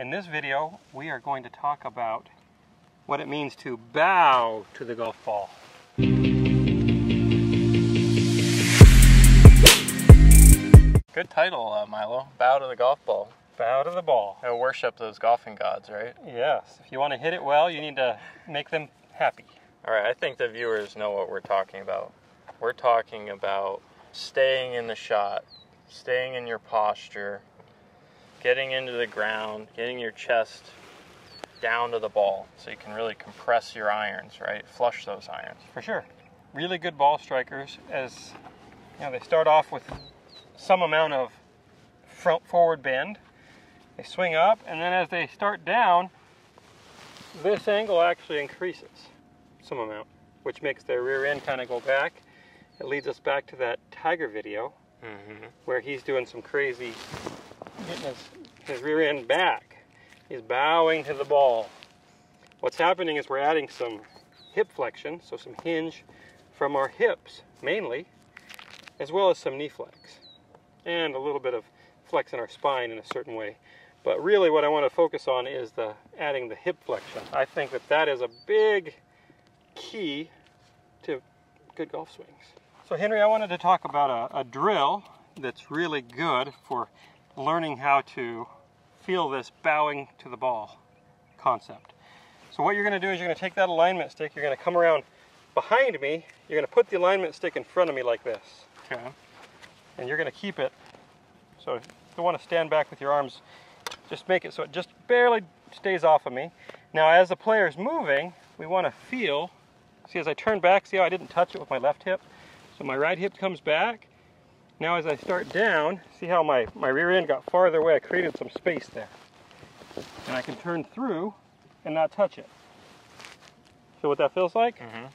In this video, we are going to talk about what it means to bow to the golf ball. Good title, Milo. Bow to the golf ball. Bow to the ball. And worship those golfing gods, right? Yes. If you want to hit it well, you need to make them happy. All right, I think the viewers know what we're talking about. We're talking about staying in the shot, staying in your posture, getting into the ground, getting your chest down to the ball so you can really compress your irons, right? Flush those irons. For sure. Really good ball strikers, as you know, they start off with some amount of front forward bend. They swing up, and then as they start down, this angle actually increases some amount, which makes their rear end kind of go back. It leads us back to that Tiger video, where he's doing some crazy, getting his rear end back. He's bowing to the ball. What's happening is we're adding some hip flexion, so some hinge from our hips mainly, as well as some knee flex, and a little bit of flex in our spine in a certain way. But really what I want to focus on is the adding the hip flexion. I think that that is a big key to good golf swings. So Henry, I wanted to talk about a drill that's really good for learning how to feel this bowing to the ball concept. So what you're going to do is you're going to take that alignment stick, you're going to come around behind me, you're going to put the alignment stick in front of me like this. Okay. And you're going to keep it, so if you want to stand back with your arms, just make it so it just barely stays off of me. Now as the player is moving, we want to feel, see as I turn back, see how I didn't touch it with my left hip? So my right hip comes back. Now as I start down, see how my rear end got farther away? I created some space there. And I can turn through and not touch it. Feel what that feels like? Mm-hmm.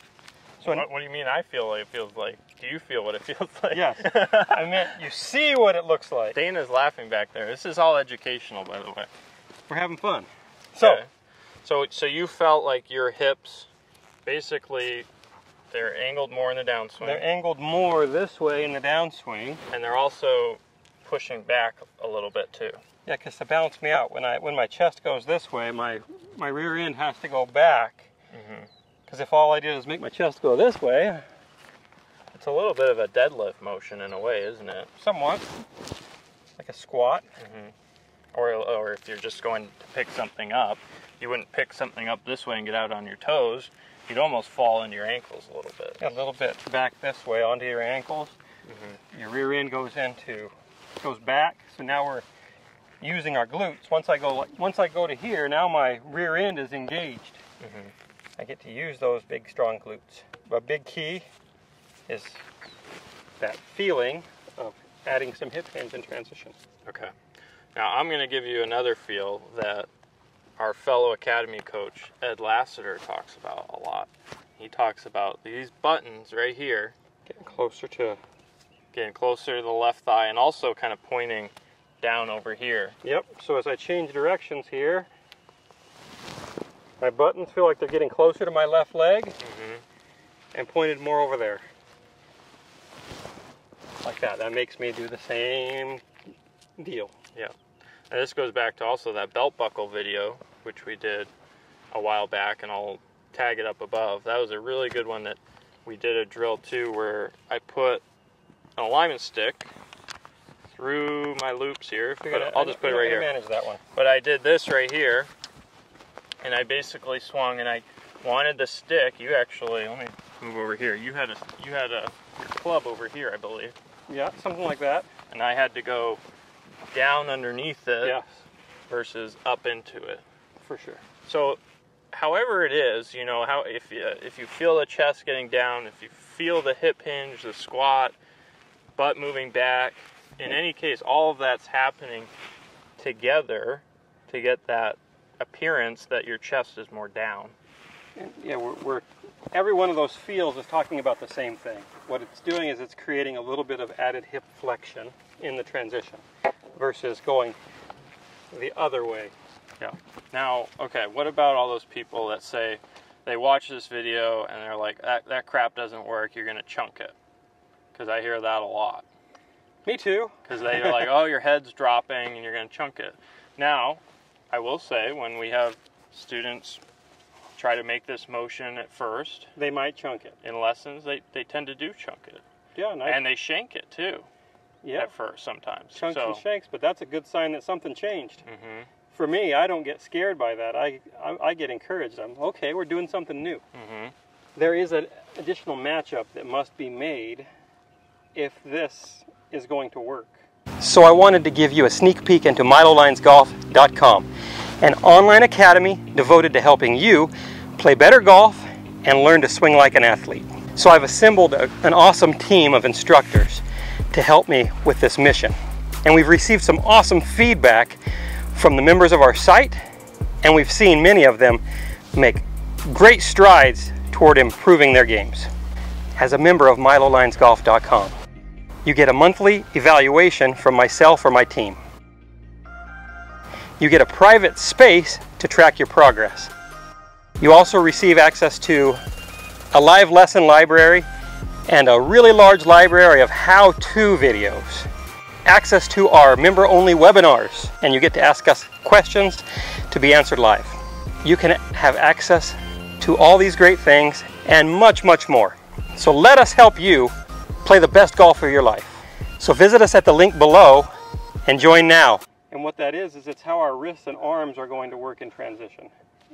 So what do you mean I feel what it feels like? Do you feel what it feels like? Yes. I meant you see what it looks like. Dana's laughing back there. This is all educational, by the way. We're having fun. So, okay. So you felt like your hips basically... they're angled more in the downswing. They're angled more this way in the downswing. And they're also pushing back a little bit too. Yeah, because to balance me out, when my chest goes this way, my rear end has to go back. Because if all I did is make my chest go this way... it's a little bit of a deadlift motion in a way, isn't it? Somewhat. Like a squat. Or if you're just going to pick something up, you wouldn't pick something up this way and get out on your toes. You'd almost fall into your ankles a little bit. Yeah, a little bit back this way onto your ankles. Your rear end goes back. So now we're using our glutes. Once I go to here, now my rear end is engaged. I get to use those big strong glutes. A big key is that feeling of adding some hip hinge in transition. Okay. Now I'm going to give you another feel that our fellow academy coach, Ed Lassiter, talks about a lot. He talks about these buttons right here. Getting closer to the left thigh and also kind of pointing down over here. Yep, so as I change directions here, my buttons feel like they're getting closer to my left leg and pointed more over there. Like that. That makes me do the same deal. Yeah. And this goes back to also that belt buckle video, which we did a while back, and I'll tag it up above. That was a really good one that we did a drill too, where I put an alignment stick through my loops here. I'll just put it right here. Manage that one. But I did this right here, and I basically swung, and I wanted the stick. You actually, let me move over here. You had a club over here, I believe. Yeah, something like that. And I had to go down underneath it versus up into it. For sure. So however it is, you know, how if you feel the chest getting down, if you feel the hip hinge, the squat, butt moving back, in any case, all of that's happening together to get that appearance that your chest is more down. Yeah, every one of those feels is talking about the same thing. What it's doing is it's creating a little bit of added hip flexion in the transition versus going the other way. Yeah. Now, okay, what about all those people that say they watch this video and they're like, that crap doesn't work, you're going to chunk it? Because I hear that a lot. Me too. Because they're like, oh, your head's dropping and you're going to chunk it. Now, I will say, when we have students try to make this motion at first, they might chunk it. In lessons, they tend to do chunk it. Yeah, nice. And they shank it too. Yeah, at first sometimes. Chunks and shanks, but that's a good sign that something changed. Mm-hmm. For me, I don't get scared by that. I get encouraged. I'm okay. We're doing something new. Mm-hmm. There is an additional matchup that must be made if this is going to work. So I wanted to give you a sneak peek into MiloLinesGolf.com, an online academy devoted to helping you play better golf and learn to swing like an athlete. So I've assembled an awesome team of instructors to help me with this mission. And we've received some awesome feedback from the members of our site, and we've seen many of them make great strides toward improving their games. As a member of MiloLinesGolf.com, you get a monthly evaluation from myself or my team. You get a private space to track your progress. You also receive access to a live lesson library and a really large library of how-to videos. Access to our member-only webinars, and you get to ask us questions to be answered live. You can have access to all these great things and much, much more. So let us help you play the best golf of your life. So visit us at the link below and join now. And what that is it's how our wrists and arms are going to work in transition.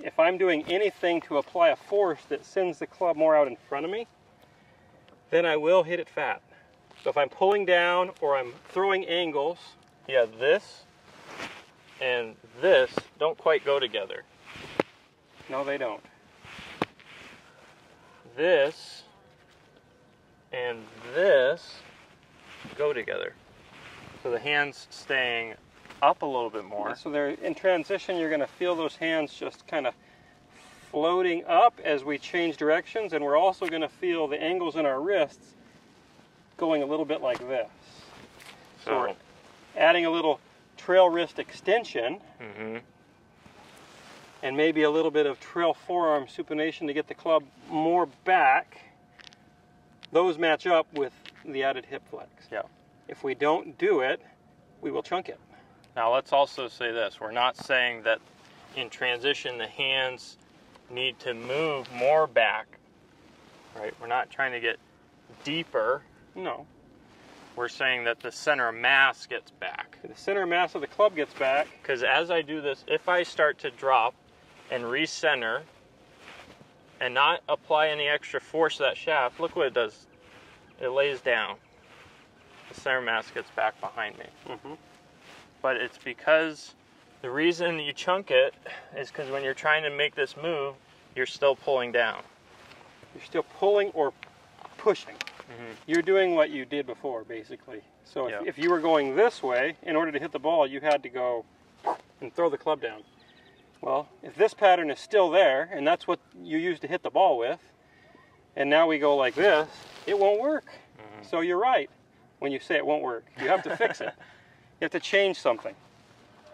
If I'm doing anything to apply a force that sends the club more out in front of me, then I will hit it fat. So if I'm pulling down or I'm throwing angles, yeah, this and this don't quite go together. No, they don't. This and this go together. So the hand's staying up a little bit more. So they're in transition, you're going to feel those hands just kind of floating up as we change directions, and we're also going to feel the angles in our wrists going a little bit like this. So we're adding a little trail wrist extension, and maybe a little bit of trail forearm supination to get the club more back. Those match up with the added hip flex. Yeah. If we don't do it, we will chunk it. Now let's also say this. We're not saying that in transition the hands need to move more back, right? We're not trying to get deeper. No. We're saying that the center mass gets back. The center mass of the club gets back. Because as I do this, if I start to drop and recenter and not apply any extra force to that shaft, look what it does. It lays down. The center mass gets back behind me. But it's because the reason you chunk it is because when you're trying to make this move, you're still pulling down. You're still pulling or pushing. You're doing what you did before, basically. So if you were going this way, in order to hit the ball, you had to go and throw the club down. Well, if this pattern is still there, and that's what you used to hit the ball with, and now we go like this, it won't work. So you're right when you say it won't work. You have to fix it. You have to change something.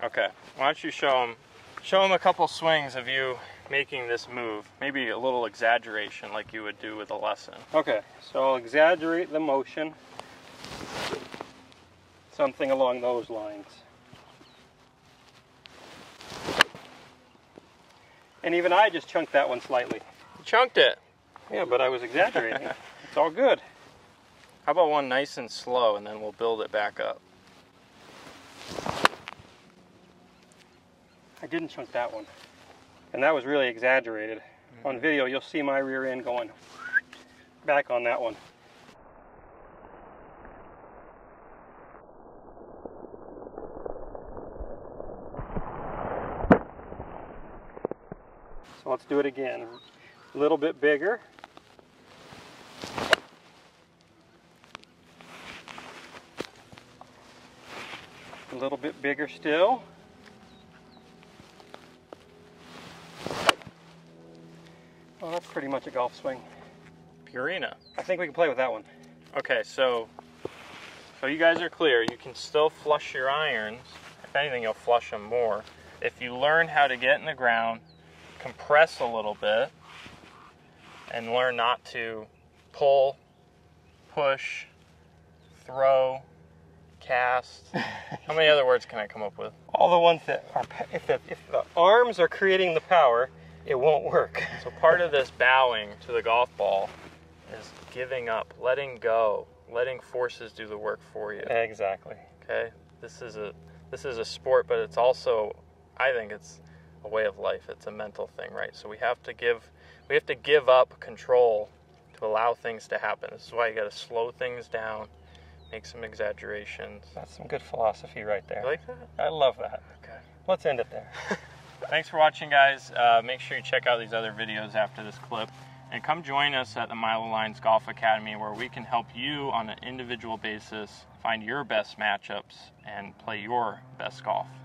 Okay, why don't you show them a couple swings of you making this move, maybe a little exaggeration like you would do with a lesson. Okay, so I'll exaggerate the motion, something along those lines. And even I just chunked that one slightly. You chunked it. Yeah, but I was exaggerating. It's all good. How about one nice and slow, and then we'll build it back up. I didn't chunk that one. And that was really exaggerated. On video, you'll see my rear end going back on that one. So let's do it again. A little bit bigger. A little bit bigger still. Well, that's pretty much a golf swing. Purina. I think we can play with that one. Okay, so you guys are clear. You can still flush your irons. If anything, you'll flush them more. If you learn how to get in the ground, compress a little bit, and learn not to pull, push, throw, cast. How many other words can I come up with? All the ones that are, if the arms are creating the power, it won't work. So part of this bowing to the golf ball is giving up, letting go, letting forces do the work for you. Exactly. Okay. This is a sport, but it's also, I think it's a way of life. It's a mental thing, right? So we have to give up control to allow things to happen. This is why you got to slow things down, make some exaggerations. That's some good philosophy right there. You like that? I love that. Okay. Let's end it there. Thanks for watching, guys. Make sure you check out these other videos after this clip. And come join us at the Milo Lines Golf Academy, where we can help you on an individual basis find your best matchups and play your best golf.